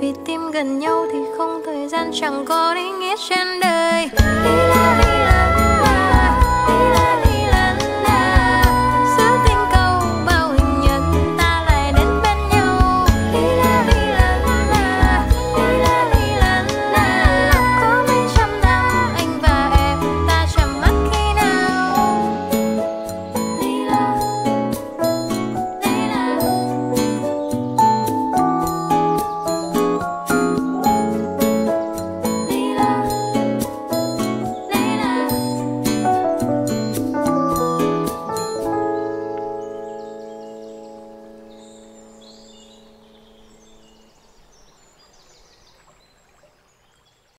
Vì tim gần nhau thì không thời gian chẳng có ý nghĩa trên đời.